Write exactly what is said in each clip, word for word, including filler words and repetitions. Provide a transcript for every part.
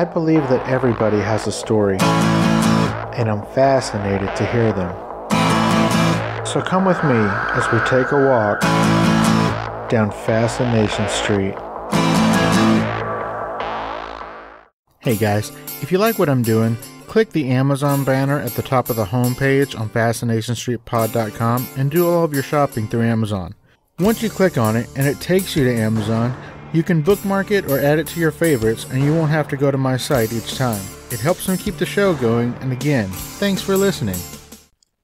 I believe that everybody has a story, and I'm fascinated to hear them. So come with me as we take a walk down Fascination Street. Hey guys, if you like what I'm doing, click the Amazon banner at the top of the homepage on fascination street pod dot com and do all of your shopping through Amazon. Once you click on it and it takes you to Amazon, you can bookmark it or add it to your favorites and you won't have to go to my site each time. It helps me keep the show going, and again, thanks for listening.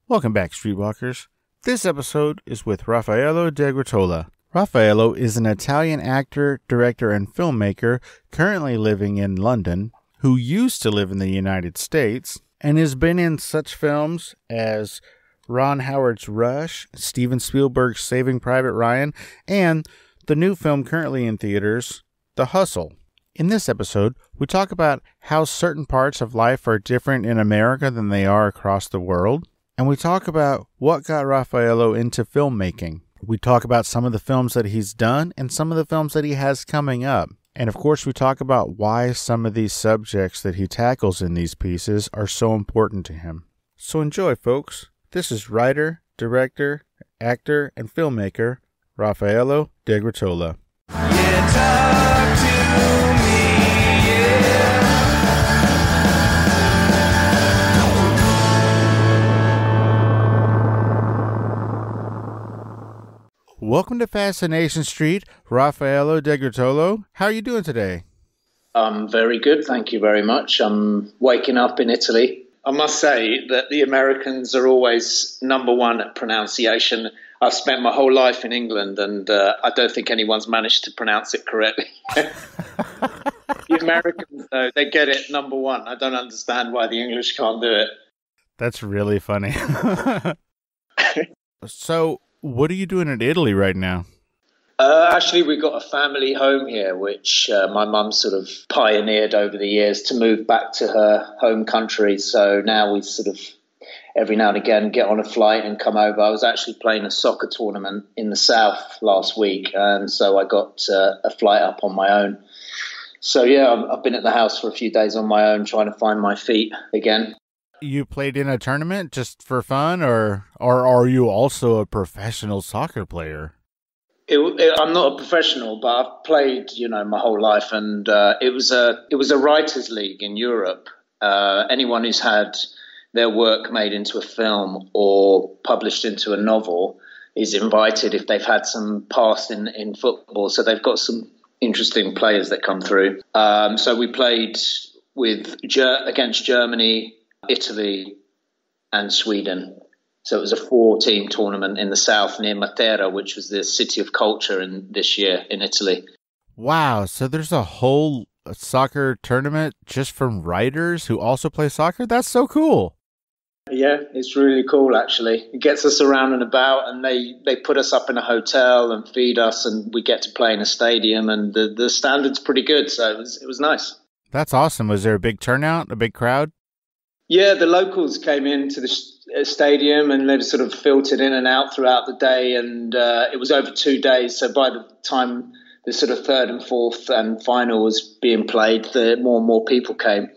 Welcome back, Streetwalkers. This episode is with Raffaello Degruttola. Raffaello is an Italian actor, director, and filmmaker currently living in London, who used to live in the United States, and has been in such films as Ron Howard's Rush, Steven Spielberg's Saving Private Ryan, and the new film currently in theaters, The Hustle. In this episode, we talk about how certain parts of life are different in America than they are across the world, and we talk about what got Raffaello into filmmaking. We talk about some of the films that he's done and some of the films that he has coming up. And of course, we talk about why some of these subjects that he tackles in these pieces are so important to him. So enjoy, folks. This is writer, director, actor, and filmmaker Raffaello Degruttola. Yeah, talk to me, yeah. Welcome to Fascination Street, Raffaello Degruttola. How are you doing today? I'm very good, thank you very much. I'm waking up in Italy. I must say that the Americans are always number one at pronunciation. I've spent my whole life in England, and uh, I don't think anyone's managed to pronounce it correctly. The Americans, though, they get it, number one. I don't understand why the English can't do it. That's really funny. So, what are you doing in Italy right now? Uh, actually, we've got a family home here, which uh, my mum sort of pioneered over the years to move back to her home country. So now we sort of every now and again get on a flight and come over. I was actually playing a soccer tournament in the south last week, and so I got uh, a flight up on my own. So yeah, I've been at the house for a few days on my own trying to find my feet again. You played in a tournament just for fun, or, or are you also a professional soccer player? It, it, I'm not a professional, but I've played, you know, my whole life, and uh, it was a it was a writers' league in Europe. Uh, anyone who's had their work made into a film or published into a novel is invited if they've had some past in in football. So they've got some interesting players that come through. Um, so we played with Ger- against Germany, Italy, and Sweden. So it was a four-team tournament in the south near Matera, which was the city of culture in this year in Italy. Wow. So there's a whole soccer tournament just from writers who also play soccer? That's so cool. Yeah, it's really cool, actually. It gets us around and about, and they, they put us up in a hotel and feed us, and we get to play in a stadium, and the, the standard's pretty good. So it was, it was nice. That's awesome. Was there a big turnout, a big crowd? Yeah, the locals came into the sh- stadium and they sort of filtered in and out throughout the day, and uh, it was over two days. So by the time the sort of third and fourth and final was being played, the more and more people came.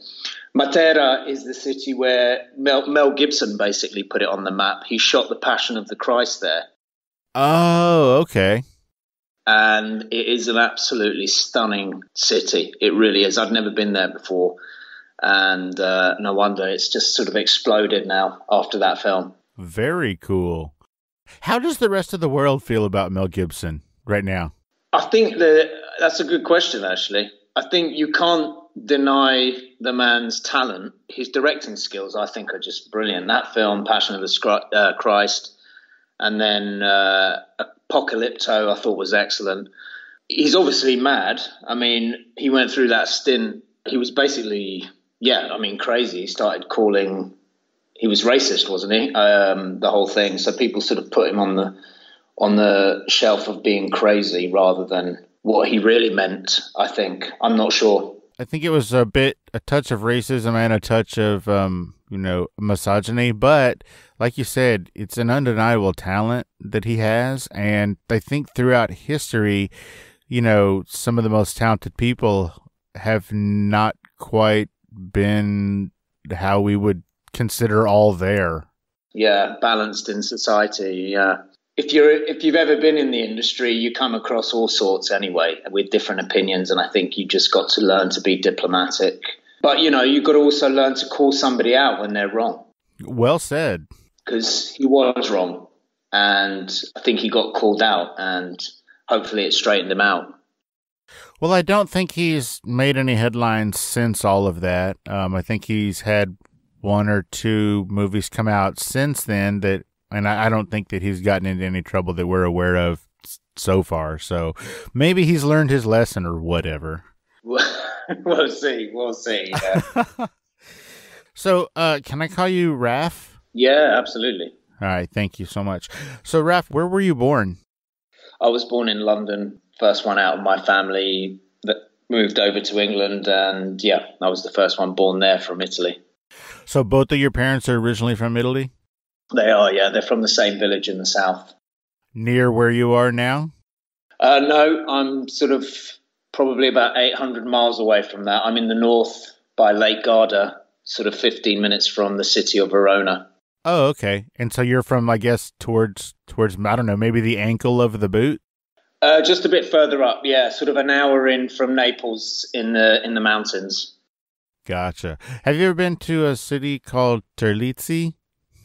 Matera is the city where Mel, Mel Gibson basically put it on the map. He shot The Passion of the Christ there. Oh, okay. And it is an absolutely stunning city. It really is. I've never been there before. And uh, no wonder it's just sort of exploded now after that film. Very cool. How does the rest of the world feel about Mel Gibson right now? I think that that's a good question, actually. I think you can't deny the man's talent. His directing skills, I think, are just brilliant. That film, Passion of the Scri- uh, Christ, and then uh, Apocalypto, I thought was excellent. He's obviously mad. I mean, he went through that stint. He was basically... Yeah, I mean, crazy. He started calling, he was racist, wasn't he? Um, the whole thing. So people sort of put him on the on the shelf of being crazy rather than what he really meant, I think. I'm not sure. I think it was a bit, a touch of racism and a touch of, um, you know, misogyny. But like you said, it's an undeniable talent that he has. And I think throughout history, you know, some of the most talented people have not quite been how we would consider all there. Yeah, balanced in society. Yeah, if you're if you've ever been in the industry, you come across all sorts anyway with different opinions, and I think you just got to learn to be diplomatic. But you know, you've got to also learn to call somebody out when they're wrong. Well said. Because he was wrong, and I think he got called out, and hopefully it straightened him out. Well, I don't think he's made any headlines since all of that. Um, I think he's had one or two movies come out since then that, and I, I don't think that he's gotten into any trouble that we're aware of so far. So maybe he's learned his lesson or whatever. We'll see. We'll see. Yeah. So uh, can I call you Raph? Yeah, absolutely. All right. Thank you so much. So Raph, where were you born? I was born in London. First one out of my family that moved over to England, and yeah, I was the first one born there from Italy. So both of your parents are originally from Italy? They are, yeah. They're from the same village in the south. Near where you are now? Uh, no, I'm sort of probably about eight hundred miles away from that. I'm in the north by Lake Garda, sort of fifteen minutes from the city of Verona. Oh, okay. And so you're from, I guess, towards, towards I don't know, maybe the ankle of the boot? Uh, just a bit further up, yeah, sort of an hour in from Naples in the in the mountains. Gotcha. Have you ever been to a city called Terlizzi?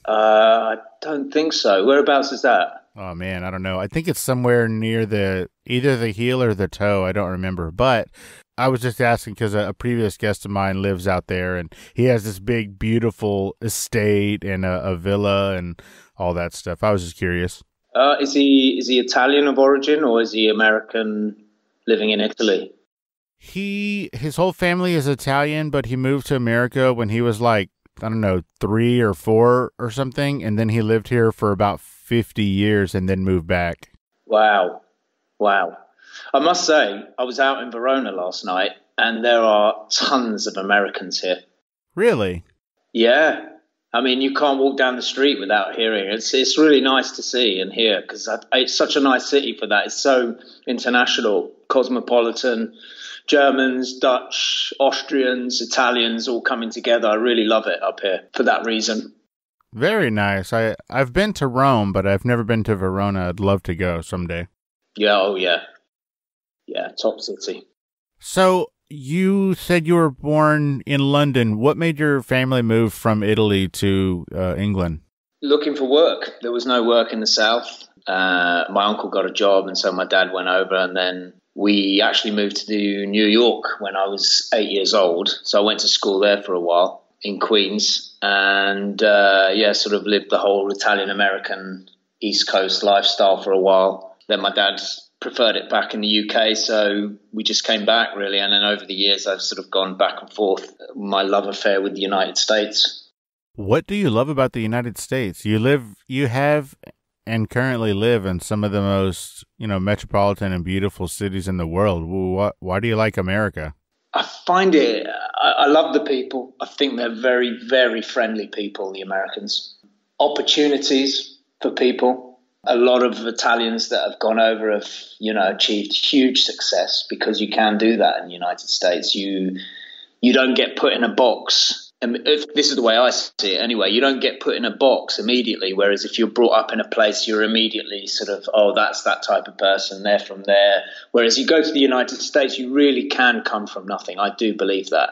Uh, I don't think so. Whereabouts is that? Oh man, I don't know. I think it's somewhere near the either the heel or the toe. I don't remember. But I was just asking because a, a previous guest of mine lives out there, and he has this big, beautiful estate and a, a villa and all that stuff. I was just curious. Uh, is he is he Italian of origin, or is he American living in Italy? He his whole family is Italian, but he moved to America when he was like, I don't know, three or four or something, and then he lived here for about fifty years and then moved back. Wow. Wow. I must say, I was out in Verona last night, and there are tons of Americans here. Really? Yeah. I mean, you can't walk down the street without hearing. It's it's really nice to see and hear, because it's such a nice city for that. It's so international, cosmopolitan, Germans, Dutch, Austrians, Italians all coming together. I really love it up here for that reason. Very nice. I, I've been to Rome, but I've never been to Verona. I'd love to go someday. Yeah, oh yeah. Yeah, top city. So you said you were born in London. What made your family move from Italy to uh, England? Looking for work. There was no work in the south. Uh, my uncle got a job, and so my dad went over, and then we actually moved to New York when I was eight years old. So I went to school there for a while in Queens, and uh, yeah, sort of lived the whole Italian-American East Coast lifestyle for a while. Then my dad preferred it back in the U K, so we just came back, really. And then over the years, I've sort of gone back and forth, my love affair with the United States. What do you love about the United States? You live, you have, and currently live in some of the most, you know, metropolitan and beautiful cities in the world. Why, why do you like America? I find it, I, I love the people. I think they're very, very friendly people, the Americans. Opportunities for people. A lot of Italians that have gone over have, you know, achieved huge success because you can do that in the United States. You you don't get put in a box. And if, this is the way I see it anyway. You don't get put in a box immediately, whereas if you're brought up in a place, you're immediately sort of, oh, that's that type of person. They're from there. Whereas you go to the United States, you really can come from nothing. I do believe that.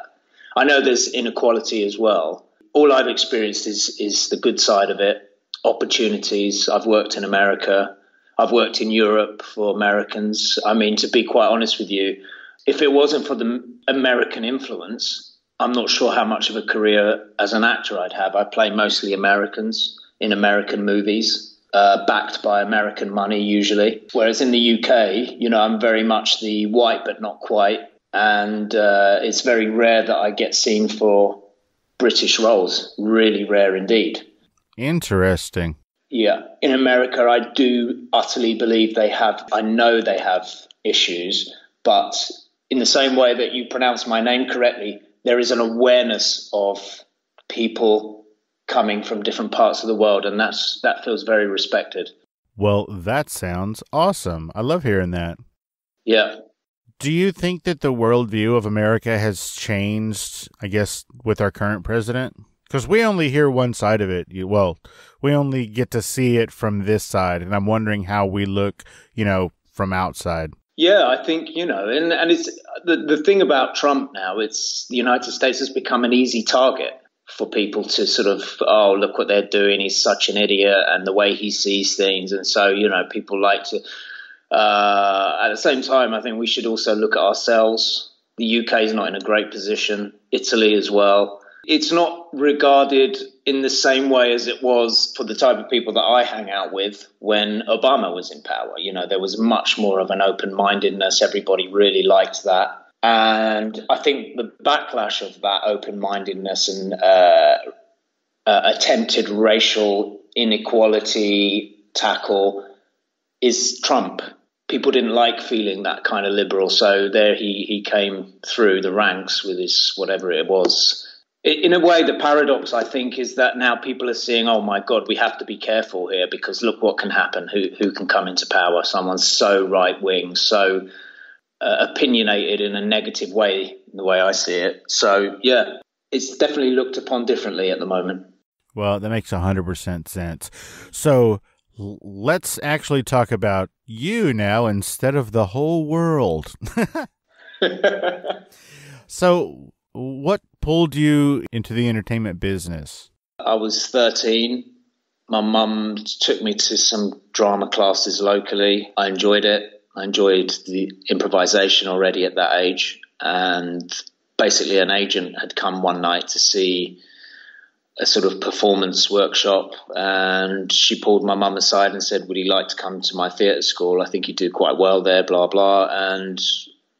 I know there's inequality as well. All I've experienced is is the good side of it. Opportunities. I've worked in America. I've worked in Europe for Americans. I mean, to be quite honest with you, if it wasn't for the American influence, I'm not sure how much of a career as an actor I'd have. I play mostly Americans in American movies, uh, backed by American money usually. Whereas in the U K, you know, I'm very much the white but not quite. And uh, it's very rare that I get seen for British roles. Really rare indeed. Interesting. Yeah. In America, I do utterly believe they have, I know they have issues, but in the same way that you pronounce my name correctly, there is an awareness of people coming from different parts of the world, and that's that feels very respected. Well, that sounds awesome. I love hearing that. Yeah. Do you think that the worldview of America has changed, I guess, with our current president? Because we only hear one side of it. Well, we only get to see it from this side. And I'm wondering how we look, you know, from outside. Yeah, I think, you know, and, and it's the, the thing about Trump now, it's the United States has become an easy target for people to sort of, oh, look what they're doing. He's such an idiot and the way he sees things. And so, you know, people like to uh, at the same time, I think we should also look at ourselves. The U K is not in a great position. Italy as well. It's not regarded in the same way as it was for the type of people that I hang out with when Obama was in power. You know, there was much more of an open-mindedness. Everybody really liked that. And I think the backlash of that open-mindedness and uh, uh, attempted racial inequality tackle is Trump. People didn't like feeling that kind of liberal. So there he, he came through the ranks with his whatever it was. In a way, the paradox, I think, is that now people are seeing, oh, my God, we have to be careful here because look what can happen. Who who can come into power? Someone's so right wing, so uh, opinionated in a negative way, the way I see it. So, yeah, it's definitely looked upon differently at the moment. Well, that makes one hundred percent sense. So let's actually talk about you now instead of the whole world. So what pulled you into the entertainment business? I was thirteen. My mum took me to some drama classes locally. I enjoyed it. I enjoyed the improvisation already at that age. And basically an agent had come one night to see a sort of performance workshop. And she pulled my mum aside and said, would he like to come to my theatre school? I think he'd do quite well there, blah, blah. And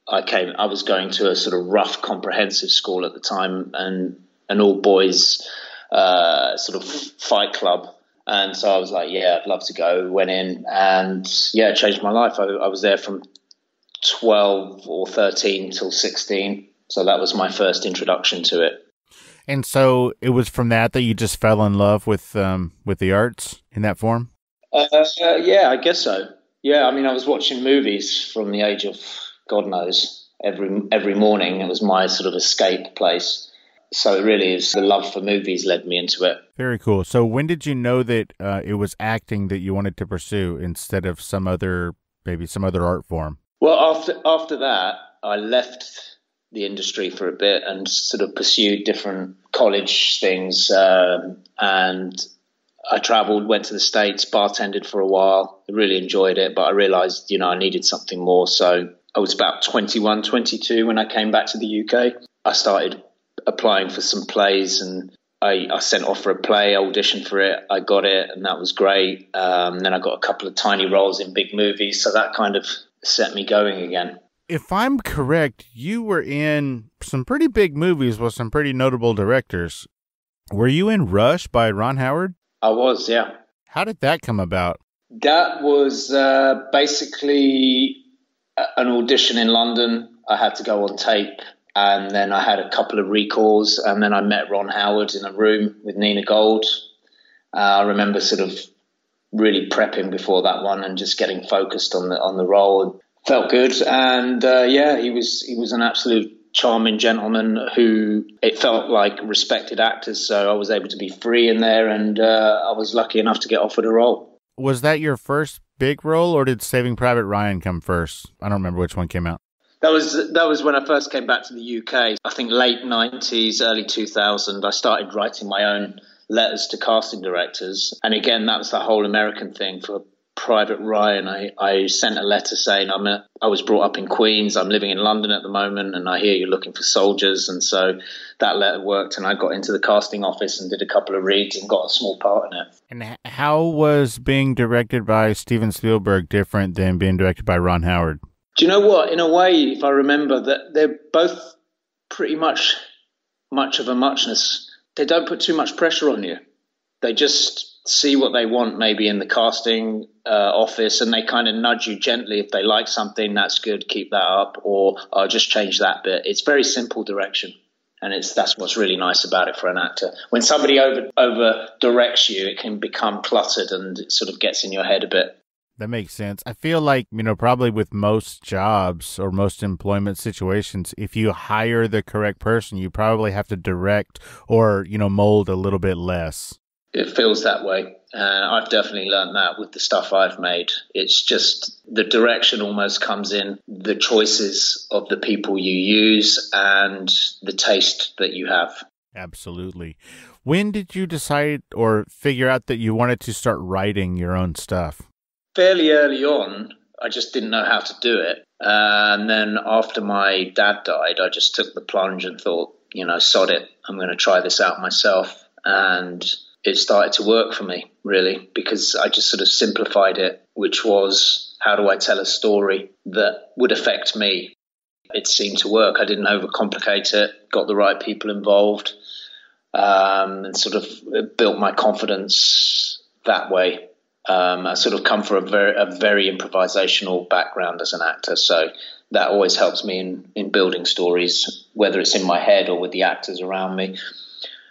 I came. I was going to a sort of rough comprehensive school at the time, and an all boys uh, sort of fight club. And so I was like, "Yeah, I'd love to go." Went in, and yeah, it changed my life. I, I was there from twelve or thirteen till sixteen, so that was my first introduction to it. And so it was from that that you just fell in love with um, with the arts in that form. Uh, uh, yeah, I guess so. Yeah, I mean, I was watching movies from the age of, God knows, every every morning. It was my sort of escape place. So it really is the love for movies led me into it. Very cool. So when did you know that uh, it was acting that you wanted to pursue instead of some other, maybe some other art form? Well, after after that, I left the industry for a bit and sort of pursued different college things. Um, and I traveled, went to the States, bartended for a while. I really enjoyed it, but I realized, you know, I needed something more. So I was about twenty-one, twenty-two when I came back to the U K. I started applying for some plays and I, I sent off for a play, auditioned for it. I got it and that was great. Um, then I got a couple of tiny roles in big movies. So that kind of set me going again. If I'm correct, you were in some pretty big movies with some pretty notable directors. Were you in Rush by Ron Howard? I was, yeah. How did that come about? That was uh, basically an audition in London. I had to go on tape and then I had a couple of recalls and then I met Ron Howard in a room with Nina Gold. Uh, I remember sort of really prepping before that one and just getting focused on the on the role. Felt good and uh, yeah, he was he was an absolute charming gentleman who it felt like respected actors, so I was able to be free in there and uh, I was lucky enough to get offered a role. Was that your first big role, or did Saving Private Ryan come first? I don't remember which one came out. That was that was when I first came back to the U K. I think late nineties, early two thousand. I started writing my own letters to casting directors, and again, that was the whole American thing for Private Ryan. I, I sent a letter saying I'm a, I was brought up in Queens. I'm living in London at the moment, and I hear you're looking for soldiers. And so that letter worked, and I got into the casting office and did a couple of reads and got a small part in it. And how was being directed by Steven Spielberg different than being directed by Ron Howard? Do you know what? In a way, if I remember, that they're both pretty much much of a muchness. They don't put too much pressure on you. They just see what they want maybe in the casting uh, office, and they kind of nudge you gently. If they like something, that's good, keep that up, or I'll just change that bit. It's very simple direction, and it's that's what's really nice about it for an actor. When somebody over over directs you, it can become cluttered and it sort of gets in your head a bit. That makes sense. I feel like, you know, probably with most jobs or most employment situations, if you hire the correct person, you probably have to direct or, you know, mold a little bit less. It feels that way. And uh, I've definitely learned that with the stuff I've made. It's just the direction almost comes in, the choices of the people you use and the taste that you have. Absolutely. When did you decide or figure out that you wanted to start writing your own stuff? Fairly early on, I just didn't know how to do it. Uh, and then after my dad died, I just took the plunge and thought, you know, sod it. I'm going to try this out myself. And it started to work for me, really, because I just sort of simplified it, which was, how do I tell a story that would affect me? It seemed to work. I didn't overcomplicate it, got the right people involved, um, and sort of built my confidence that way. Um, I sort of come from a very, a very improvisational background as an actor, so that always helps me in, in building stories, whether it's in my head or with the actors around me.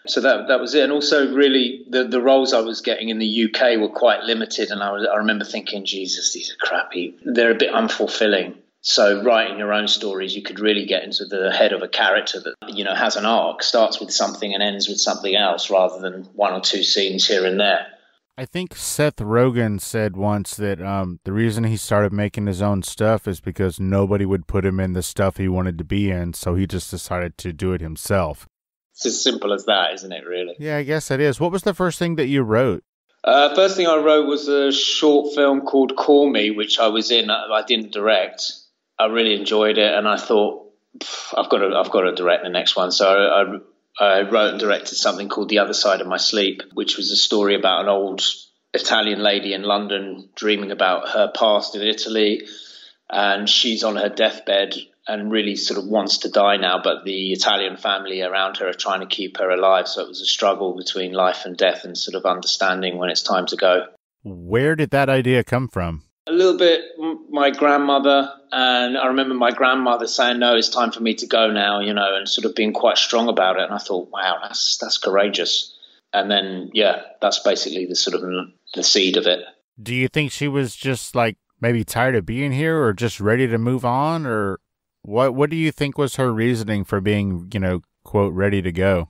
So that that was it. And also, really, the, the roles I was getting in the U K were quite limited, and I, was, I remember thinking, Jesus, these are crappy. They're a bit unfulfilling. So writing your own stories, you could really get into the head of a character that, you know, has an arc, starts with something and ends with something else, rather than one or two scenes here and there. I think Seth Rogen said once that um, the reason he started making his own stuff is because nobody would put him in the stuff he wanted to be in, so he just decided to do it himself. It's as simple as that, isn't it, really? Yeah, I guess it is. What was the first thing that you wrote? Uh, first thing I wrote was a short film called Call Me, which I was in. I didn't direct. I really enjoyed it, and I thought, I've got to, I've got to direct the next one. So I, I I wrote and directed something called The Other Side of My Sleep, which was a story about an old Italian lady in London dreaming about her past in Italy. And she's on her deathbed and really sort of wants to die now, but the Italian family around her are trying to keep her alive. So it was a struggle between life and death and sort of understanding when it's time to go. Where did that idea come from? A little bit my grandmother, and I remember my grandmother saying, no, it's time for me to go now, you know, and sort of being quite strong about it. And I thought, wow, that's that's courageous. And then, yeah, that's basically the sort of the seed of it. Do you think she was just like maybe tired of being here or just ready to move on? Or what, what do you think was her reasoning for being, you know, quote, ready to go?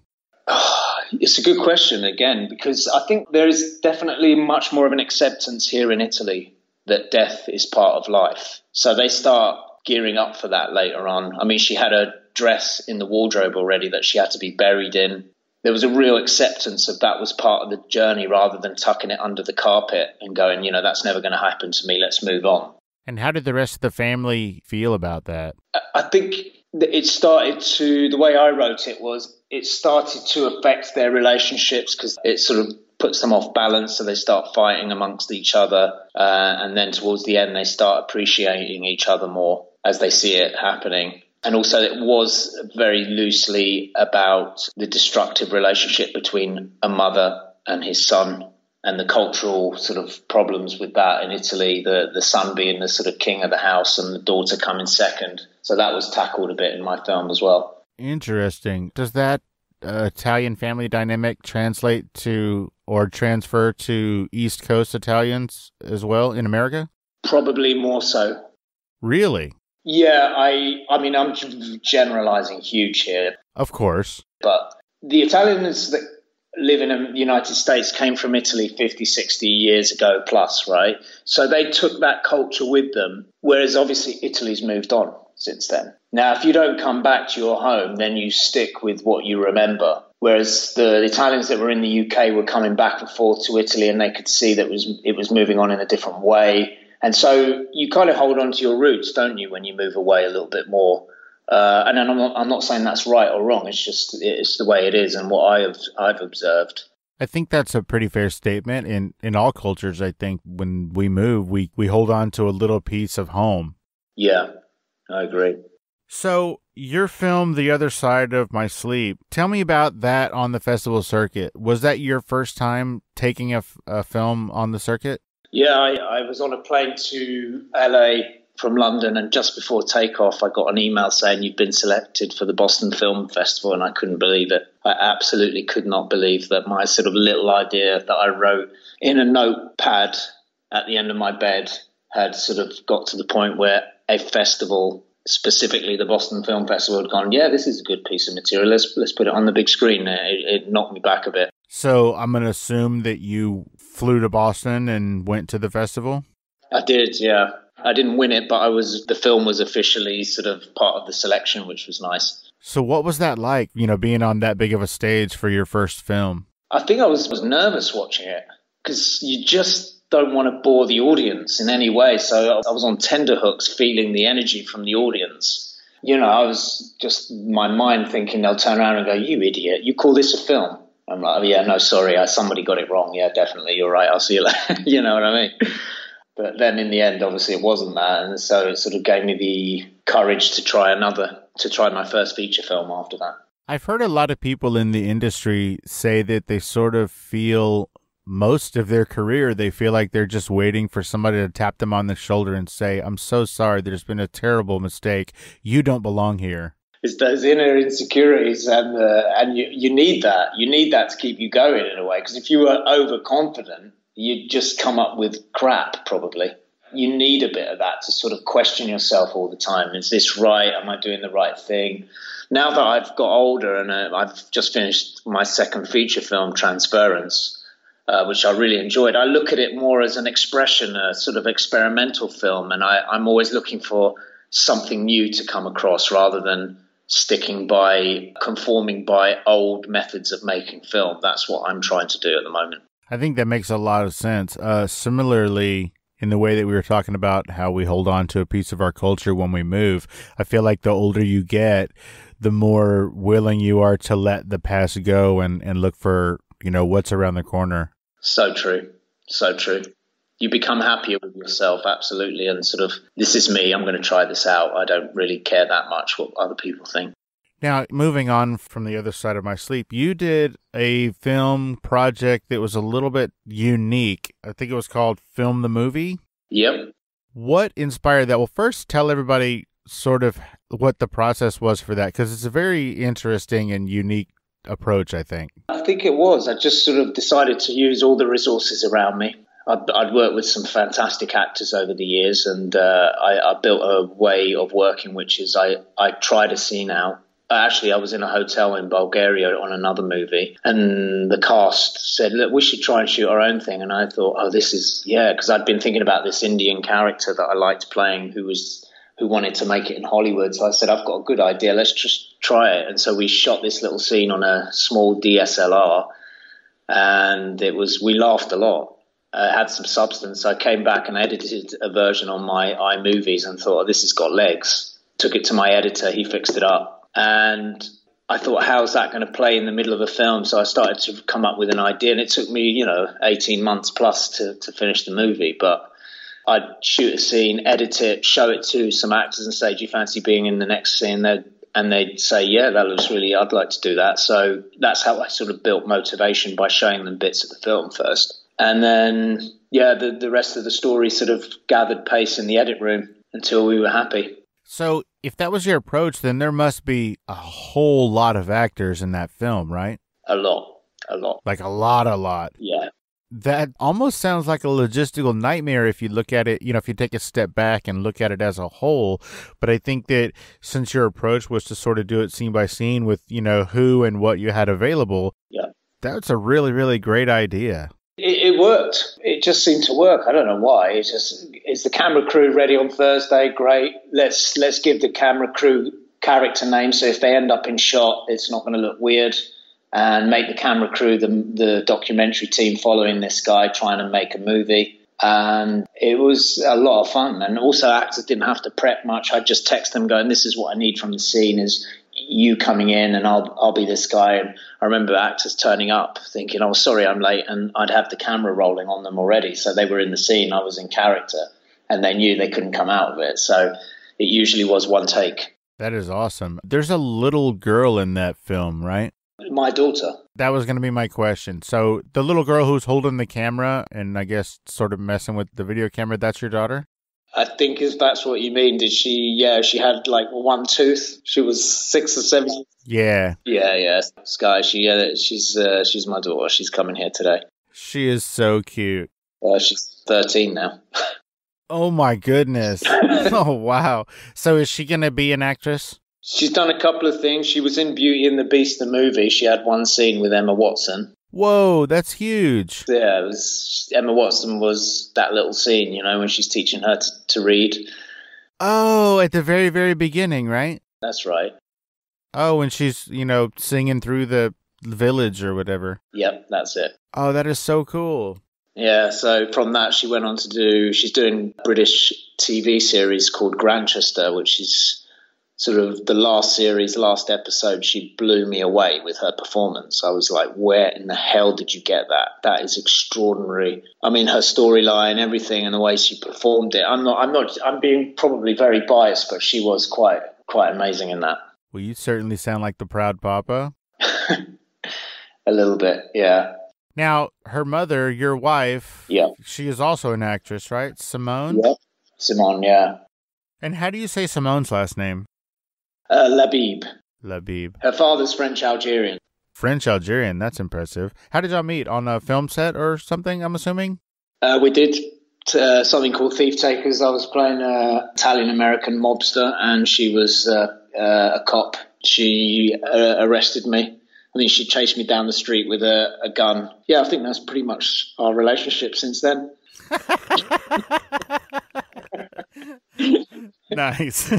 It's a good question, again, because I think there is definitely much more of an acceptance here in Italy that death is part of life. So they start gearing up for that later on. I mean, she had a dress in the wardrobe already that she had to be buried in. There was a real acceptance of that was part of the journey rather than tucking it under the carpet and going, you know, that's never going to happen to me. Let's move on. And how did the rest of the family feel about that? I think it started to, the way I wrote it was, it started to affect their relationships because it sort of puts them off balance, so they start fighting amongst each other, uh, and then towards the end they start appreciating each other more as they see it happening. And also it was very loosely about the destructive relationship between a mother and his son and the cultural sort of problems with that in Italy, the, the son being the sort of king of the house and the daughter coming second. So that was tackled a bit in my film as well. Interesting. Does that uh, Italian family dynamic translate to or transfer to East Coast Italians as well in America? Probably more so. Really? Yeah, I I mean, I'm generalizing huge here. Of course. But the Italians that live in the United States came from Italy fifty, sixty years ago plus, right? So they took that culture with them, whereas obviously Italy's moved on since then. Now, if you don't come back to your home, then you stick with what you remember. Whereas the Italians that were in the U K were coming back and forth to Italy, and they could see that it was, it was moving on in a different way. And so you kind of hold on to your roots, don't you, when you move away a little bit more. Uh, and I'm not, I'm not saying that's right or wrong. It's just it's the way it is and what I have, I've observed. I think that's a pretty fair statement. In, in all cultures, I think when we move, we, we hold on to a little piece of home. Yeah, I agree. So your film, The Other Side of My Sleep, tell me about that on the festival circuit. Was that your first time taking a, a film on the circuit? Yeah, I, I was on a plane to L A from London, and just before takeoff, I got an email saying you've been selected for the Boston Film Festival, and I couldn't believe it. I absolutely could not believe that my sort of little idea that I wrote in a notepad at the end of my bed had sort of got to the point where a festival, specifically the Boston Film Festival, had gone, yeah, this is a good piece of material. Let's let's put it on the big screen. It, it knocked me back a bit. So I'm going to assume that you flew to Boston and went to the festival? I did, yeah. I didn't win it, but I was. The film was officially sort of part of the selection, which was nice. So what was that like, you know, being on that big of a stage for your first film? I think I was, was nervous watching it because you just don't want to bore the audience in any way. So I was on tenterhooks feeling the energy from the audience. You know, I was just, my mind thinking they'll turn around and go, you idiot, you call this a film? I'm like, oh, yeah, no, sorry, I, somebody got it wrong. Yeah, definitely, you're right, I'll see you later. You know what I mean? But then in the end, obviously, it wasn't that. And so it sort of gave me the courage to try another, to try my first feature film after that. I've heard a lot of people in the industry say that they sort of feel most of their career, they feel like they're just waiting for somebody to tap them on the shoulder and say, I'm so sorry, there's been a terrible mistake. You don't belong here. It's those inner insecurities, and uh, and you, you need that. You need that to keep you going in a way, because if you were overconfident, you'd just come up with crap, probably. You need a bit of that to sort of question yourself all the time. Is this right? Am I doing the right thing? Now that I've got older and uh, I've just finished my second feature film, Transference, Uh, which I really enjoyed. I look at it more as an expression, a sort of experimental film, and I, I'm always looking for something new to come across rather than sticking by, conforming by old methods of making film. That's what I'm trying to do at the moment. I think that makes a lot of sense. Uh, similarly, in the way that we were talking about how we hold on to a piece of our culture when we move, I feel like the older you get, the more willing you are to let the past go and, and look for, you know, what's around the corner. So true. So true. You become happier with yourself, absolutely, and sort of, this is me, I'm going to try this out. I don't really care that much what other people think. Now, moving on from The Other Side of My Sleep, you did a film project that was a little bit unique. I think it was called Film the Movie? Yep. What inspired that? Well, first, tell everybody sort of what the process was for that, because it's a very interesting and unique approach, I think. I think it was. I just sort of decided to use all the resources around me. I'd, I'd worked with some fantastic actors over the years, and uh, I, I built a way of working, which is I, I tried a scene out. Actually, I was in a hotel in Bulgaria on another movie, and the cast said, look, we should try and shoot our own thing. And I thought, oh, this is, yeah, because I'd been thinking about this Indian character that I liked playing who was who wanted to make it in Hollywood. So I said, I've got a good idea. Let's just try it. And so we shot this little scene on a small D S L R, and it was, we laughed a lot. Uh, had some substance. I came back and edited a version on my iMovies and thought, oh, this has got legs. Took it to my editor. He fixed it up. And I thought, how's that going to play in the middle of a film? So I started to come up with an idea, and it took me, you know, eighteen months plus to, to finish the movie. But I'd shoot a scene, edit it, show it to some actors and say, do you fancy being in the next scene? They'd, and they'd say, yeah, that looks really, I'd like to do that. So that's how I sort of built motivation, by showing them bits of the film first. And then, yeah, the, the rest of the story sort of gathered pace in the edit room until we were happy. So if that was your approach, then there must be a whole lot of actors in that film, right? A lot, a lot. Like a lot, a lot. Yeah. That almost sounds like a logistical nightmare if you look at it, you know, if you take a step back and look at it as a whole. But I think that since your approach was to sort of do it scene by scene with, you know, who and what you had available, yeah, that's a really, really great idea. It, it worked. It just seemed to work. I don't know why. It's just, is the camera crew ready on Thursday? Great. Let's, let's give the camera crew character names. So if they end up in shot, it's not going to look weird. And make the camera crew, the, the documentary team following this guy trying to make a movie. And it was a lot of fun. And also actors didn't have to prep much. I'd just text them going, this is what I need from the scene, is you coming in and I'll I'll be this guy. And I remember actors turning up thinking, oh, sorry, I'm late. And I'd have the camera rolling on them already. So they were in the scene, I was in character. And they knew they couldn't come out of it. So it usually was one take. That is awesome. There's a little girl in that film, right? My daughter. That was going to be my question. So the little girl who's holding the camera and I guess sort of messing with the video camera, that's your daughter? I think if that's what you mean. Did she, yeah, she had like one tooth. She was six or seven. Yeah. Yeah, yeah. Sky, she, yeah, she's, uh, she's my daughter. She's coming here today. She is so cute. Uh, she's thirteen now. Oh my goodness. Oh wow. So is she going to be an actress? She's done a couple of things. She was in Beauty and the Beast, the movie. She had one scene with Emma Watson. Whoa, that's huge. Yeah, it was, Emma Watson was that little scene, you know, when she's teaching her to, to read. Oh, at the very, very beginning, right? That's right. Oh, and she's, you know, singing through the village or whatever. Yep, that's it. Oh, that is so cool. Yeah, so from that she went on to do, she's doing a British T V series called Grantchester, which is sort of the last series, last episode, she blew me away with her performance. I was like, where in the hell did you get that? That is extraordinary. I mean, her storyline, everything, and the way she performed it. I'm not, I'm not, I'm being probably very biased, but she was quite, quite amazing in that. Well, you certainly sound like the proud papa. A little bit, yeah. Now, her mother, your wife, yeah, she is also an actress, right? Simone? Yeah, Simone, yeah. And how do you say Simone's last name? Uh, Labib. Labib. Her father's French Algerian. French Algerian, that's impressive. How did y'all meet? On a film set or something, I'm assuming? Uh, we did uh, something called Thief Takers. I was playing an Italian-American mobster, and she was uh, uh, a cop. She uh, arrested me. I mean, she chased me down the street with a, a gun. Yeah, I think that's pretty much our relationship since then. Nice.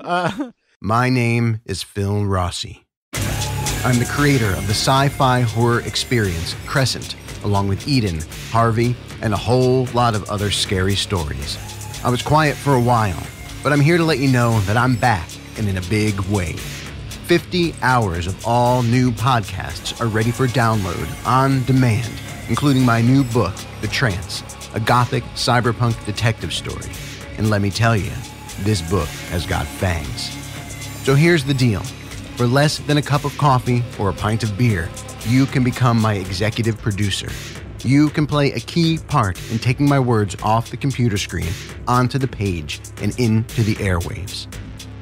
uh, My name is Phil Rossi. I'm the creator of the sci-fi horror experience Crescent, along with Eden, Harvey, and a whole lot of other scary stories. I was quiet for a while, but I'm here to let you know that I'm back and in a big way. fifty hours of all new podcasts are ready for download on demand, including my new book, The Trance, a gothic cyberpunk detective story. And let me tell you, this book has got fangs. So here's the deal. For less than a cup of coffee or a pint of beer, you can become my executive producer. You can play a key part in taking my words off the computer screen, onto the page, and into the airwaves.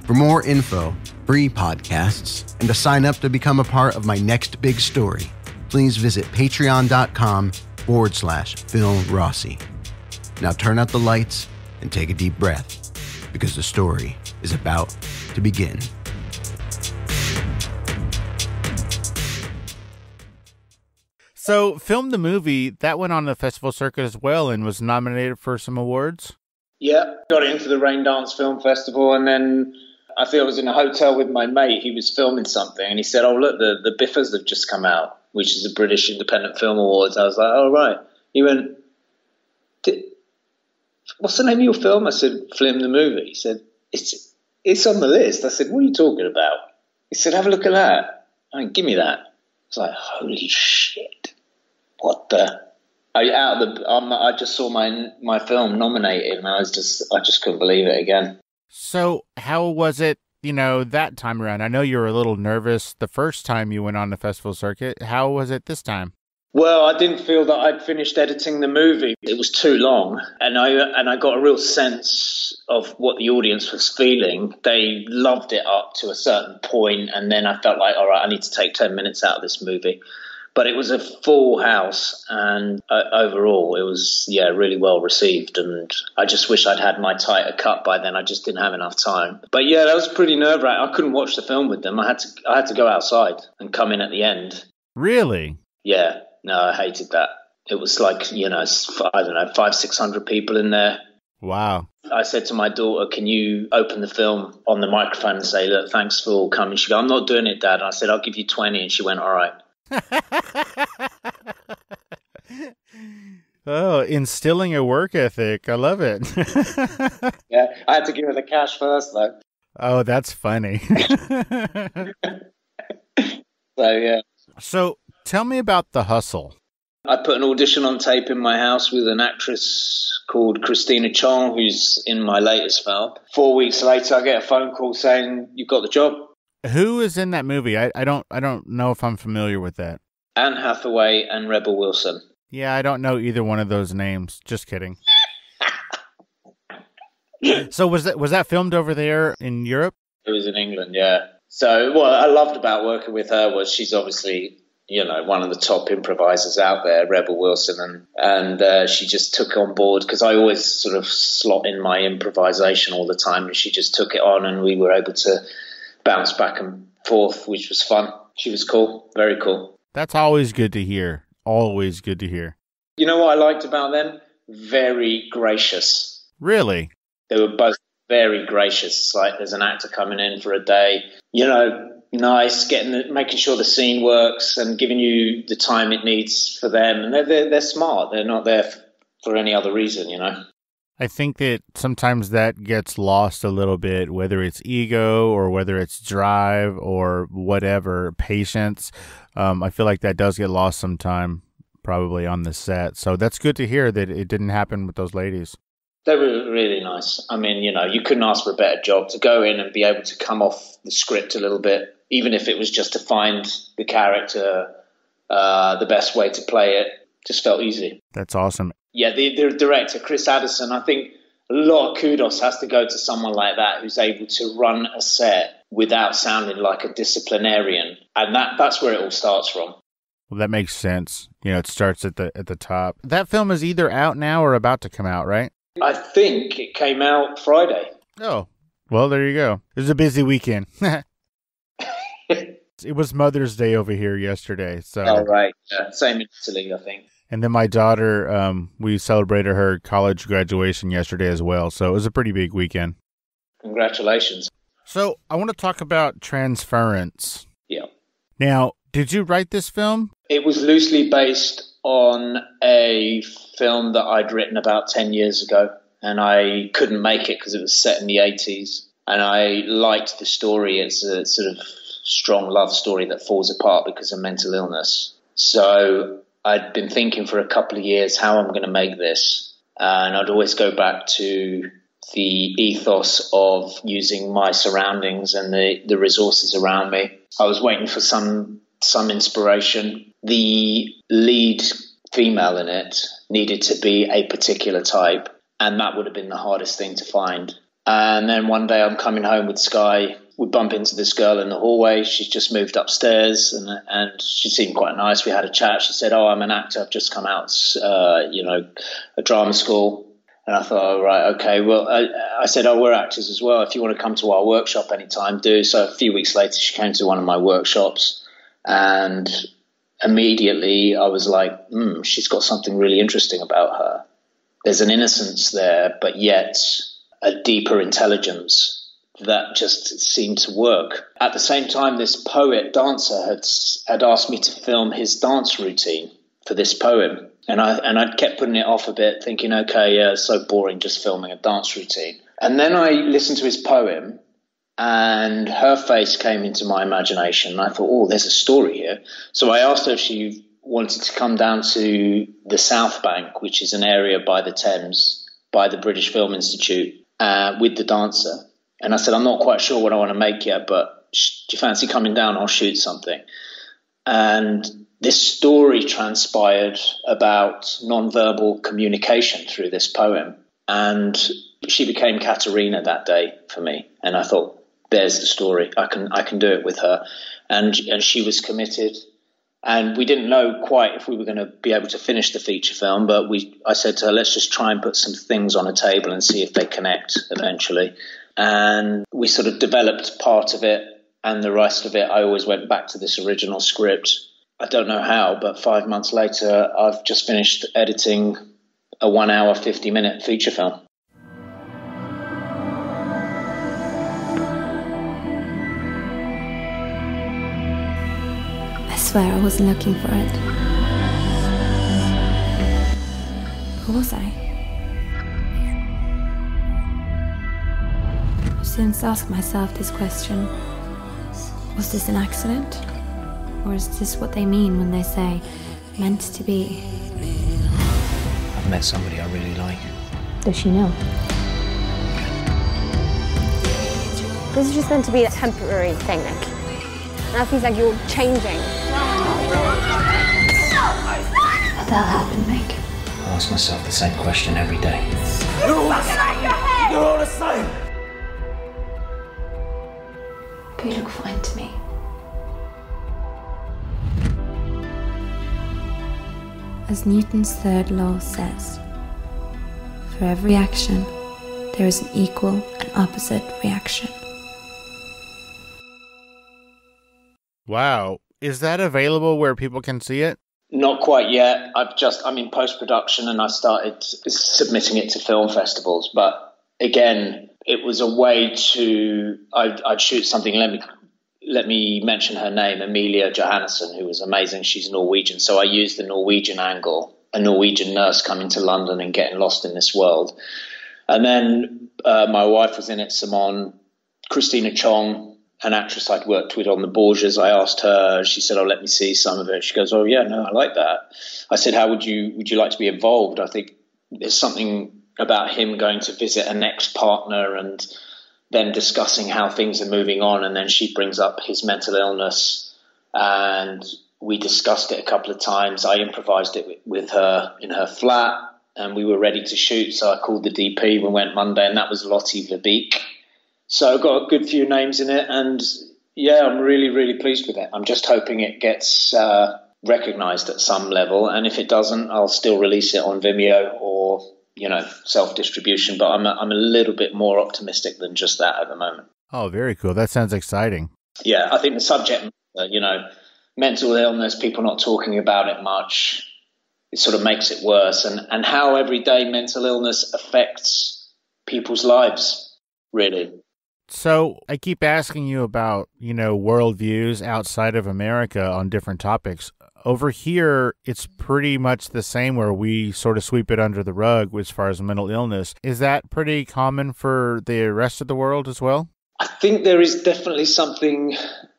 For more info, free podcasts, and to sign up to become a part of my next big story, please visit patreon.com forward slash Phil Rossi. Now turn out the lights and take a deep breath, because the story is about to begin. So, Film the Movie, that went on the festival circuit as well and was nominated for some awards? Yeah, got into the Raindance Film Festival, and then I think I was in a hotel with my mate. He was filming something, and he said, oh, look, the, the Biffas have just come out, which is the British Independent Film Awards. I was like, oh, right. He went, what's the name of your film? I said, Flim the Movie. He said, it's it's on the list. I said, what are you talking about? He said, have a look at that. I mean, give me that. I was like, holy shit. What the? I, out of the, um, I just saw my my film nominated, and I was just I just couldn't believe it again. So how was it, you know, that time around? I know you were a little nervous the first time you went on the festival circuit. How was it this time? Well, I didn't feel that I'd finished editing the movie. It was too long, and I and I got a real sense of what the audience was feeling. They loved it up to a certain point, and then I felt like, all right, I need to take ten minutes out of this movie. But it was a full house, and uh, overall, it was, yeah, really well received. And I just wish I'd had my tighter cut by then. I just didn't have enough time. But yeah, that was pretty nerve-wracking. I couldn't watch the film with them. I had to, I had to go outside and come in at the end. Really? Yeah. No, I hated that. It was like, you know, I don't know, five, six hundred people in there. Wow. I said to my daughter, can you open the film on the microphone and say, look, thanks for all coming. She goes, I'm not doing it, Dad. And I said, I'll give you twenty. And she went, all right. Oh, instilling a work ethic. I love it. Yeah, I had to give her the cash first, though. Oh, that's funny. So, yeah. So, tell me about The Hustle. I put an audition on tape in my house with an actress called Christina Chong, who's in my latest film. Four weeks later, I get a phone call saying, you've got the job. Who is in that movie? I, I don't I don't know if I'm familiar with that. Anne Hathaway and Rebel Wilson. Yeah, I don't know either one of those names. Just kidding. So was that was that filmed over there in Europe? It was in England, yeah. So what I loved about working with her was she's obviously you know, one of the top improvisers out there, Rebel Wilson, and, and uh, she just took on board, because I always sort of slot in my improvisation all the time, and she just took it on, and we were able to bounce back and forth, which was fun. She was cool, very cool. That's always good to hear, always good to hear. You know what I liked about them? Very gracious. Really? They were both very gracious. It's like there's an actor coming in for a day, you know, nice, getting the, making sure the scene works and giving you the time it needs for them. And they're, they're, they're smart. They're not there f- for any other reason, you know. I think that sometimes that gets lost a little bit, whether it's ego or whether it's drive or whatever, patience. Um, I feel like that does get lost sometime, probably on the set. So that's good to hear that it didn't happen with those ladies. They were really nice. I mean, you know, you couldn't ask for a better job, to go in and be able to come off the script a little bit, even if it was just to find the character, uh, the best way to play it. Just felt easy. That's awesome. Yeah, the, the director, Chris Addison, I think a lot of kudos has to go to someone like that who's able to run a set without sounding like a disciplinarian. And that that's where it all starts from. Well, that makes sense. You know, it starts at the at the top. That film is either out now or about to come out, right? I think it came out Friday. Oh, well, there you go. It was a busy weekend. It was Mother's Day over here yesterday. So. Oh, right. Yeah. Same in Italy, I think. And then my daughter, um, we celebrated her college graduation yesterday as well. So it was a pretty big weekend. Congratulations. So I want to talk about Transference. Yeah. Now, did you write this film? It was loosely based on a film that I'd written about ten years ago, and I couldn't make it because it was set in the eighties, and I liked the story. It's a sort of strong love story that falls apart because of mental illness. So I'd been thinking for a couple of years how I'm going to make this, and I'd always go back to the ethos of using my surroundings and the, the resources around me. I was waiting for some some inspiration. The lead female in it needed to be a particular type, and that would have been the hardest thing to find. And then one day I'm coming home with Sky. We bump into this girl in the hallway. She's just moved upstairs, and and she seemed quite nice. We had a chat. She said, oh, I'm an actor. I've just come out, uh, you know, a drama school. And I thought, all right, okay. Well, I, I said, oh, we're actors as well. If you want to come to our workshop anytime, do. So a few weeks later, she came to one of my workshops, and immediately I was like, hmm, she's got something really interesting about her. There's an innocence there, but yet a deeper intelligence that just seemed to work. At the same time, this poet dancer had had asked me to film his dance routine for this poem. And I and I kept putting it off a bit, thinking, okay, yeah, it's so boring just filming a dance routine. And then I listened to his poem, and her face came into my imagination. And I thought, oh, there's a story here. So I asked her if she wanted to come down to the South Bank, which is an area by the Thames, by the British Film Institute, uh, with the dancer. And I said, I'm not quite sure what I want to make yet, but sh- do you fancy coming down? I'll shoot something. And this story transpired about nonverbal communication through this poem. And she became Katerina that day for me. And I thought, there's the story. I can I can do it with her. And and she was committed. And we didn't know quite if we were going to be able to finish the feature film, but we I said to her, let's just try and put some things on a table and see if they connect eventually. And we sort of developed part of it, and the rest of it, I always went back to this original script. I don't know how, but five months later, I've just finished editing a one hour, fifty minute feature film. I swear I wasn't looking for it. Who was I? I sometimes ask myself this question, was this an accident? Or is this what they mean when they say, meant to be? I've met somebody I really like. Does she know? This is just meant to be a temporary thing, Nick. Now it feels like you're changing. What the hell happened, Nick? I ask myself the same question every day. You're all the same! You're all the same! You look fine to me. As Newton's third law says, for every action, there is an equal and opposite reaction. Wow. Is that available where people can see it? Not quite yet. I've just, I'm in post-production and I started submitting it to film festivals. But again, it was a way to, I'd, I'd shoot something, let me, let me mention her name, Amelia Johansson, who was amazing. She's Norwegian. So I used the Norwegian angle, a Norwegian nurse coming to London and getting lost in this world. And then uh, my wife was in it, Simone, Christina Chong, an actress I'd worked with on The Borgias. I asked her, she said, oh, let me see some of it. She goes, oh, yeah, no, I like that. I said, how would you would you like to be involved? I think there's something about him going to visit an ex-partner and then discussing how things are moving on. And then she brings up his mental illness. And we discussed it a couple of times. I improvised it with her in her flat. And we were ready to shoot. So I called the D P. We went Monday, and that was Lottie Vibic. So I've got a good few names in it, and yeah, I'm really, really pleased with it. I'm just hoping it gets uh, recognized at some level, and if it doesn't, I'll still release it on Vimeo or, you know, self-distribution, but I'm a, I'm a little bit more optimistic than just that at the moment. Oh, very cool. That sounds exciting. Yeah, I think the subject, you know, mental illness, people not talking about it much, it sort of makes it worse, and, and how everyday mental illness affects people's lives, really. So I keep asking you about, you know, worldviews outside of America on different topics. Over here, it's pretty much the same where we sort of sweep it under the rug as far as mental illness. Is that pretty common for the rest of the world as well? I think there is definitely something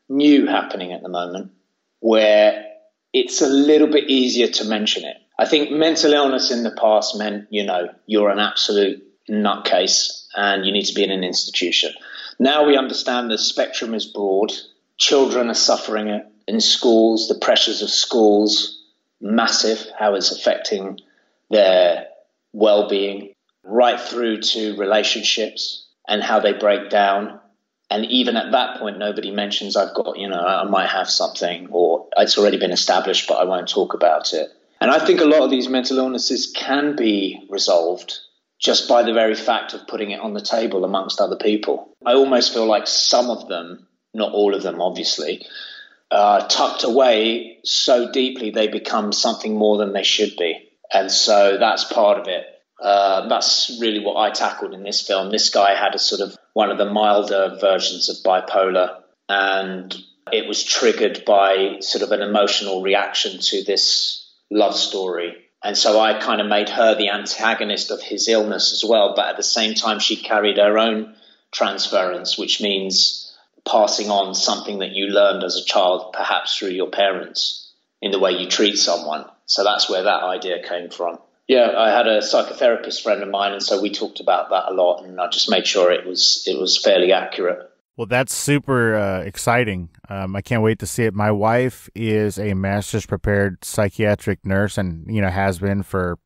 new happening at the moment where it's a little bit easier to mention it. I think mental illness in the past meant, you know, you're an absolute nutcase and you need to be in an institution. Now we understand the spectrum is broad. Children are suffering it in schools, the pressures of schools, massive, how it's affecting their well-being, right through to relationships and how they break down. And even at that point, nobody mentions I've got, you know, I might have something, or it's already been established, but I won't talk about it. And I think a lot of these mental illnesses can be resolved just by the very fact of putting it on the table amongst other people. I almost feel like some of them, not all of them, obviously, are tucked away so deeply they become something more than they should be. And so that's part of it. Uh, that's really what I tackled in this film. This guy had a sort of one of the milder versions of bipolar, and it was triggered by sort of an emotional reaction to this love story. And so I kind of made her the antagonist of his illness as well. But at the same time, she carried her own transference, which means passing on something that you learned as a child, perhaps through your parents, in the way you treat someone. So that's where that idea came from. Yeah, I had a psychotherapist friend of mine, and so we talked about that a lot. And I just made sure it was it was fairly accurate. Well, that's super uh, exciting. Um, I can't wait to see it. My wife is a master's prepared psychiatric nurse and, you know, has been for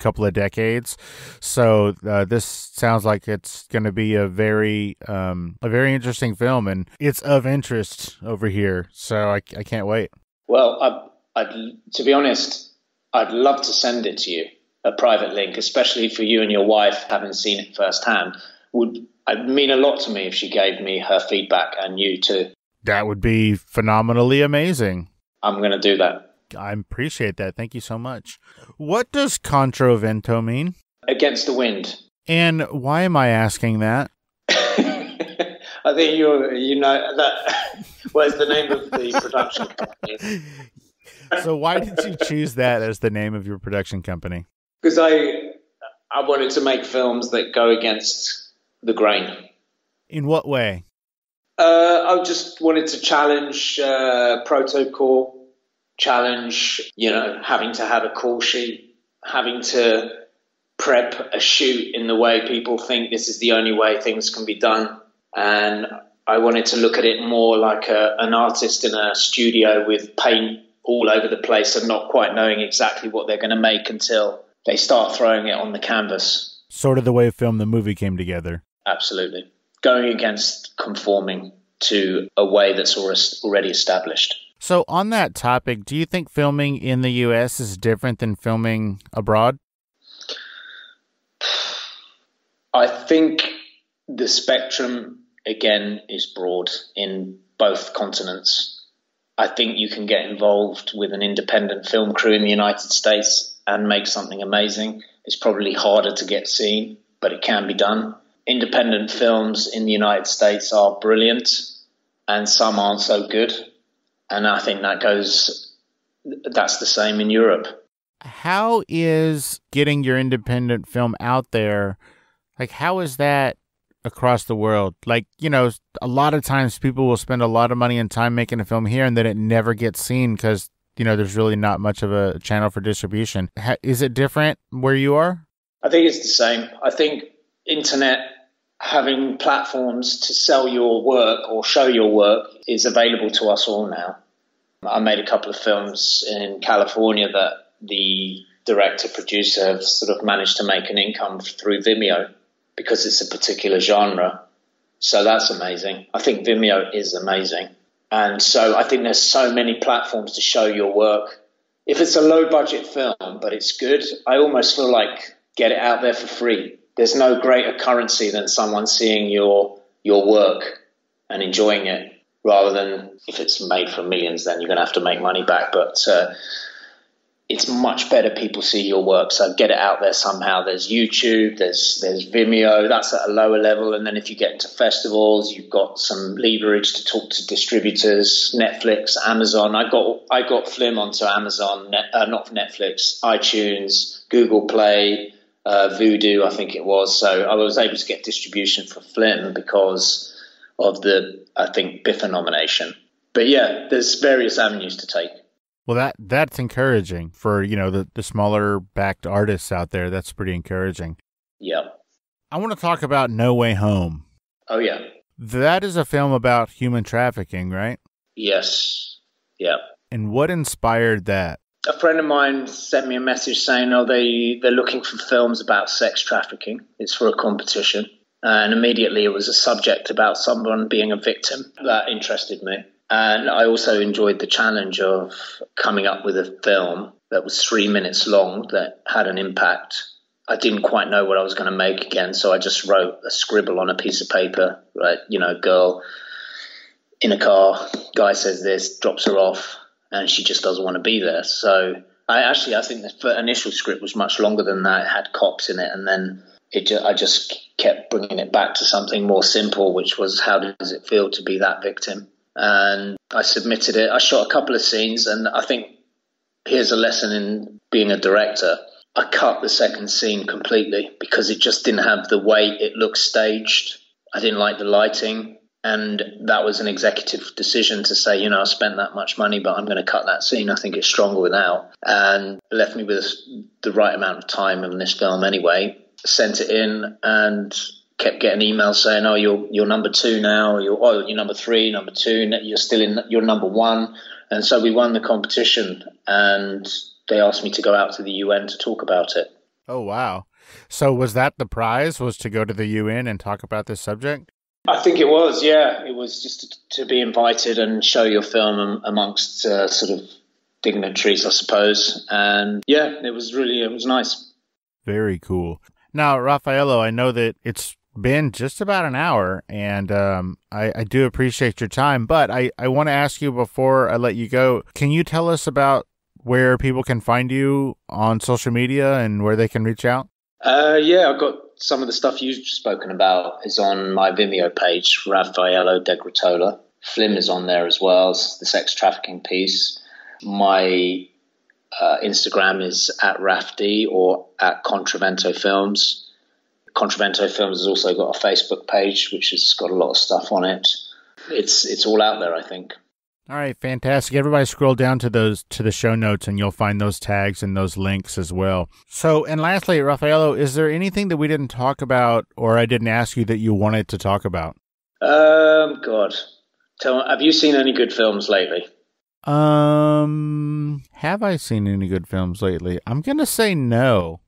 a couple of decades. So uh, this sounds like it's going to be a very um, a very interesting film, and it's of interest over here. So I, I can't wait. Well, I, I'd, to be honest, I'd love to send it to you, a private link, especially for you and your wife having seen it firsthand. Would It'd mean a lot to me if she gave me her feedback, and you too. That would be phenomenally amazing. I'm going to do that. I appreciate that. Thank you so much. What does contro vento mean? Against the wind. And why am I asking that? I think you you know that. Where's the name of the production company? So why did you choose that as the name of your production company? Because I I wanted to make films that go against the grain. In what way? Uh, I just wanted to challenge uh, protocol, challenge, you know, having to have a call sheet, having to prep a shoot in the way people think this is the only way things can be done. And I wanted to look at it more like a, an artist in a studio with paint all over the place and not quite knowing exactly what they're going to make until they start throwing it on the canvas. Sort of the way Film the Movie came together. Absolutely. Going against conforming to a way that's already established. So on that topic, do you think filming in the U S is different than filming abroad? I think the spectrum, again, is broad in both continents. I think you can get involved with an independent film crew in the United States and make something amazing. It's probably harder to get seen, but it can be done. Independent films in the United States are brilliant, and some aren't so good. And I think that goes, that's the same in Europe. How is getting your independent film out there, like, how is that across the world? Like, you know, a lot of times people will spend a lot of money and time making a film here, and then it never gets seen because, you know, there's really not much of a channel for distribution. How, is it different where you are? I think it's the same. I think internet, having platforms to sell your work or show your work, is available to us all now. I made a couple of films in California that the director, producer have sort of managed to make an income through Vimeo because it's a particular genre. So that's amazing. I think Vimeo is amazing. And so I think there's so many platforms to show your work. If it's a low budget film, but it's good, I almost feel like get it out there for free. There's no greater currency than someone seeing your your work and enjoying it, rather than if it's made for millions, then you're going to have to make money back. But uh, it's much better people see your work, so get it out there somehow. There's YouTube, there's there's Vimeo, that's at a lower level. And then if you get into festivals, you've got some leverage to talk to distributors, Netflix, Amazon. I got I got Flim onto Amazon, Net, uh, not Netflix, iTunes, Google Play, uh, Voodoo, I think it was. So I was able to get distribution for Flim because of the, I think, Biffa nomination. But yeah, there's various avenues to take. Well, that that's encouraging for, you know, the, the smaller backed artists out there. That's pretty encouraging. Yeah. I want to talk about No Way Home. Oh, yeah. That is a film about human trafficking, right? Yes. Yeah. And what inspired that? A friend of mine sent me a message saying, oh, they, they're looking for films about sex trafficking. It's for a competition. And immediately it was a subject about someone being a victim. That interested me. And I also enjoyed the challenge of coming up with a film that was three minutes long that had an impact. I didn't quite know what I was going to make again, so I just wrote a scribble on a piece of paper, right? You know, girl in a car, guy says this, drops her off, and she just doesn't want to be there. So I actually, I think the initial script was much longer than that. It had cops in it, and then it just, I just kept bringing it back to something more simple, which was how does it feel to be that victim? And I submitted it. I shot a couple of scenes, and I think here's a lesson in being a director. I cut the second scene completely because it just didn't have the way it looked staged. I didn't like the lighting, and that was an executive decision to say, you know, I spent that much money, but I'm going to cut that scene. I think it's stronger without, and left me with the right amount of time in this film anyway. Sent it in and kept getting emails saying, oh, you're, you're number two now, you're, oh, you're number three, number two, you're still in, you're number one. And so we won the competition, and they asked me to go out to the U N to talk about it. Oh, wow. So was that the prize, was to go to the U N and talk about this subject? I think it was, yeah. It was just to, to be invited and show your film amongst uh, sort of dignitaries, I suppose. And yeah, it was really, it was nice. Very cool. Now, Raffaello, I know that it's been just about an hour, and um, I, I do appreciate your time, but I, I want to ask you before I let you go, can you tell us about where people can find you on social media and where they can reach out? Uh, yeah, I've got some of the stuff you've spoken about is on my Vimeo page, Raffaello Degruttola. Flim is on there as well, the sex trafficking piece. My uh, Instagram is at Rafdi or at Contravento Films. Contravento Films has also got a Facebook page, which has got a lot of stuff on it. It's it's all out there, I think. All right, fantastic. Everybody scroll down to those to the show notes, and you'll find those tags and those links as well. So, and lastly, Raffaello, is there anything that we didn't talk about or I didn't ask you that you wanted to talk about? Um, God. Tell, have you seen any good films lately? Um, have I seen any good films lately? I'm going to say no.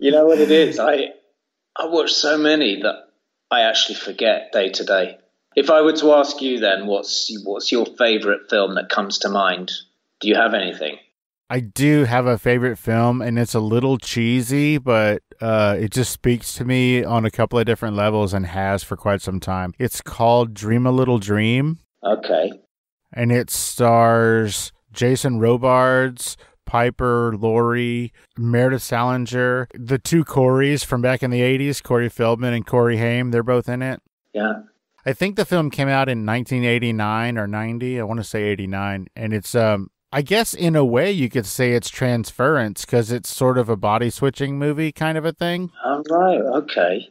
You know what it is? I I watch so many that I actually forget day to day. If I were to ask you then, what's what's your favorite film that comes to mind? Do you have anything? I do have a favorite film, and it's a little cheesy, but uh, it just speaks to me on a couple of different levels and has for quite some time. It's called Dream a Little Dream. Okay. And it stars Jason Robards, Piper Laurie, Meredith Salinger, the two Coreys from back in the eighties, Corey Feldman and Corey Haim. They're both in it. Yeah. I think the film came out in nineteen eighty-nine or ninety. I want to say eighty-nine. And it's, um, I guess in a way you could say it's Transference because it's sort of a body switching movie kind of a thing. All right. Okay.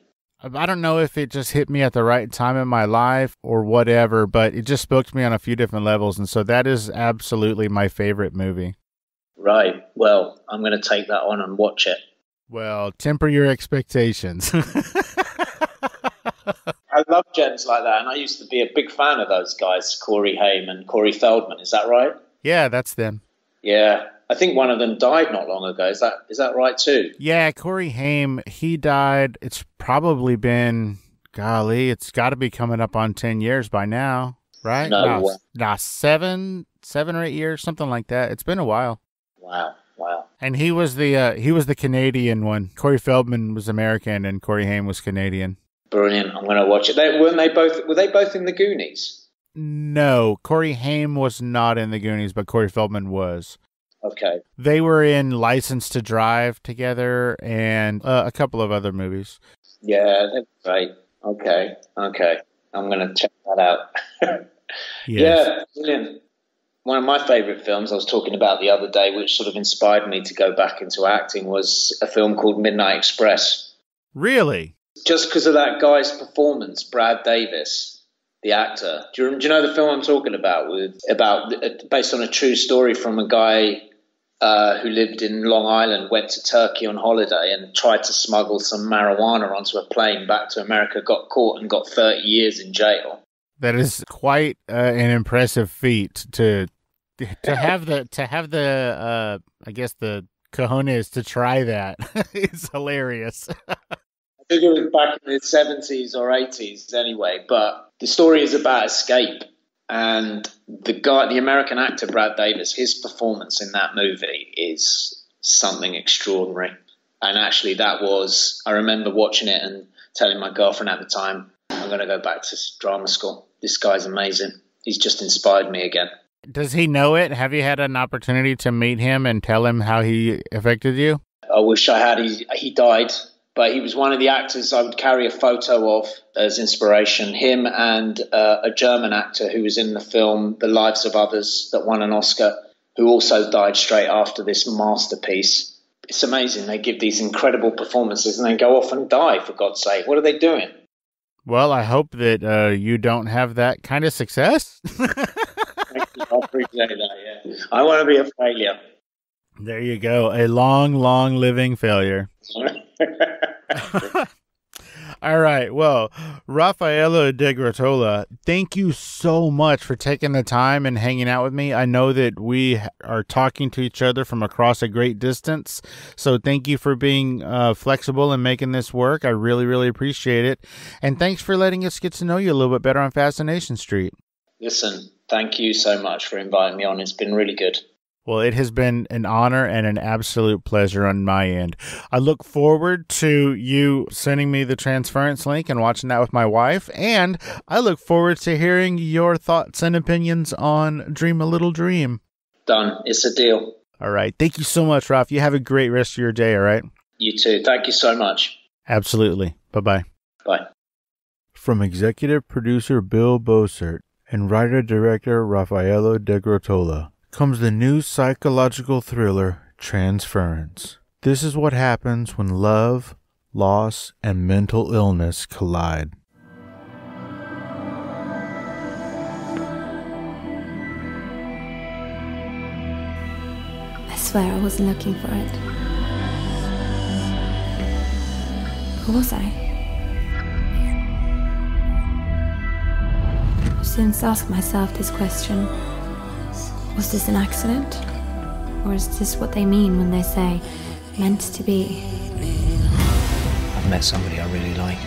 I don't know if it just hit me at the right time in my life or whatever, but it just spoke to me on a few different levels. And so that is absolutely my favorite movie. Right. Well, I'm going to take that on and watch it. Well, temper your expectations. I love gems like that, and I used to be a big fan of those guys, Corey Haim and Corey Feldman. Is that right? Yeah, that's them. Yeah, I think one of them died not long ago. Is that is that right too? Yeah, Corey Haim, he died. It's probably been, golly, it's got to be coming up on ten years by now, right? No, no way. No, seven, seven or eight years, something like that. It's been a while. Wow, wow. And he was the uh, he was the Canadian one. Corey Feldman was American, and Corey Haim was Canadian. Brilliant. I'm going to watch it. They, weren't they both, were they both in the Goonies? No, Corey Haim was not in the Goonies, but Corey Feldman was. Okay. They were in License to Drive together and uh, a couple of other movies. Yeah, that's right. Okay. Okay. I'm going to check that out. Yes. Yeah, brilliant. One of my favorite films I was talking about the other day, which sort of inspired me to go back into acting, was a film called Midnight Express. Really? Just because of that guy's performance, Brad Davis, the actor. Do you, do you know the film I'm talking about? With about based on a true story from a guy uh, who lived in Long Island, went to Turkey on holiday and tried to smuggle some marijuana onto a plane back to America, got caught and got thirty years in jail. That is quite uh, an impressive feat to to have the to have the uh, I guess the cojones to try that. It's hilarious. I think it was back in the seventies or eighties anyway, but the story is about escape. And the guy, the American actor Brad Davis, his performance in that movie is something extraordinary. And actually that was, I remember watching it and telling my girlfriend at the time, I'm going to go back to drama school. This guy's amazing. He's just inspired me again. Does he know it? Have you had an opportunity to meet him and tell him how he affected you? I wish I had. He, he died. But he was one of the actors I would carry a photo of as inspiration. Him and uh, a German actor who was in the film The Lives of Others that won an Oscar, who also died straight after this masterpiece. It's amazing. They give these incredible performances and then go off and die, for God's sake. What are they doing? Well, I hope that uh, you don't have that kind of success. I appreciate that, yeah. I want to be a failure. There you go. A long, long living failure. All right. Well, Raffaello Degruttola, thank you so much for taking the time and hanging out with me. I know that we are talking to each other from across a great distance. So thank you for being uh, flexible and making this work. I really, really appreciate it. And thanks for letting us get to know you a little bit better on Fascination Street. Listen, thank you so much for inviting me on. It's been really good. Well, it has been an honor and an absolute pleasure on my end. I look forward to you sending me the Transference link and watching that with my wife. And I look forward to hearing your thoughts and opinions on Dream a Little Dream. Done. It's a deal. All right. Thank you so much, Ralph. You have a great rest of your day, all right? You too. Thank you so much. Absolutely. Bye-bye. Bye. From executive producer Bill Bossert and writer-director Raffaello Degruttola comes the new psychological thriller, Transference. This is what happens when love, loss, and mental illness collide. I swear I wasn't looking for it. Who was I? I've since asked myself this question. Was this an accident? Or is this what they mean when they say, meant to be? I've met somebody I really like.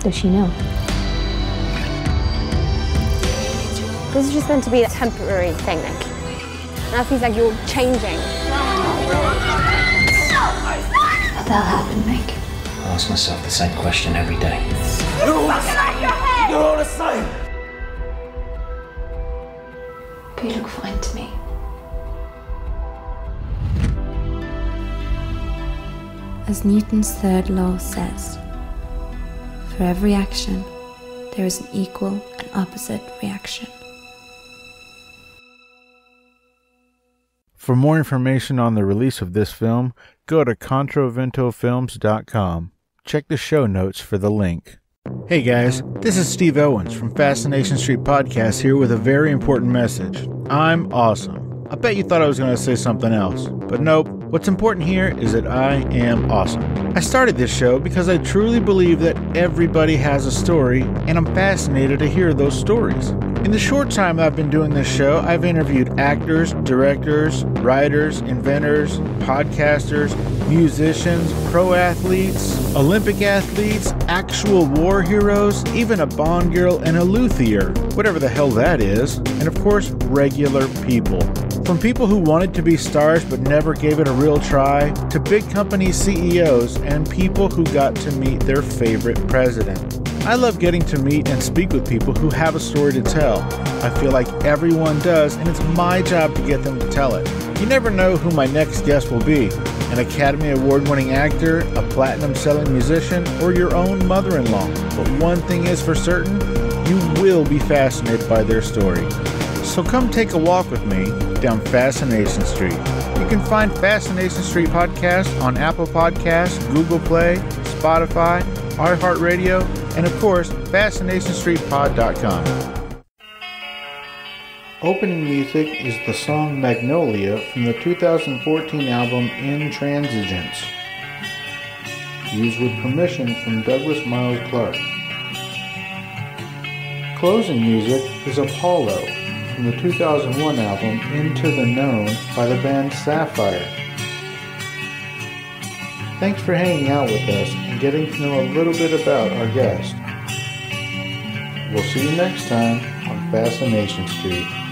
Does she know? This is just meant to be a temporary thing, like. Now it feels like you're changing. What the hell happened, Nick? I ask myself the same question every day. You're all the same! You're all the same! But you look fine to me. As Newton's third law says, for every action, there is an equal and opposite reaction. For more information on the release of this film, go to controvento films dot com. Check the show notes for the link. Hey guys, this is Steve Owens from Fascination Street Podcast here with a very important message. I'm awesome. I bet you thought I was going to say something else, but nope. What's important here is that I am awesome. I started this show because I truly believe that everybody has a story, and I'm fascinated to hear those stories. In the short time I've been doing this show, I've interviewed actors, directors, writers, inventors, podcasters, musicians, pro athletes, Olympic athletes, actual war heroes, even a Bond girl and a luthier, whatever the hell that is, and of course, regular people. From people who wanted to be stars but never gave it a real try, to big company C E Os and people who got to meet their favorite president. I love getting to meet and speak with people who have a story to tell. I feel like everyone does, and it's my job to get them to tell it. You never know who my next guest will be, an Academy Award-winning actor, a platinum-selling musician, or your own mother-in-law. But one thing is for certain, you will be fascinated by their story. So come take a walk with me down Fascination Street. You can find Fascination Street Podcast on Apple Podcasts, Google Play, Spotify, iHeartRadio, and of course, fascination street pod dot com. Opening music is the song Magnolia from the two thousand fourteen album Intransigence, used with permission from Douglas Miles Clark. Closing music is Apollo, from the two thousand one album Into the Known by the band Sapphire. Thanks for hanging out with us and getting to know a little bit about our guest. We'll see you next time on Fascination Street.